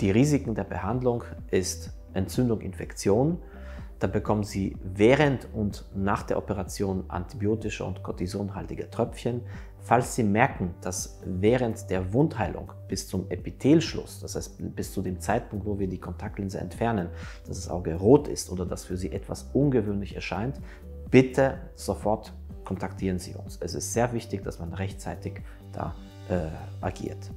Die Risiken der Behandlung ist Entzündung, Infektion. Da bekommen Sie während und nach der Operation antibiotische und kortisonhaltige Tröpfchen. Falls Sie merken, dass während der Wundheilung bis zum Epithelschluss, das heißt bis zu dem Zeitpunkt, wo wir die Kontaktlinse entfernen, dass das Auge rot ist oder dass für Sie etwas ungewöhnlich erscheint, bitte sofort kontaktieren Sie uns. Es ist sehr wichtig, dass man rechtzeitig da agiert.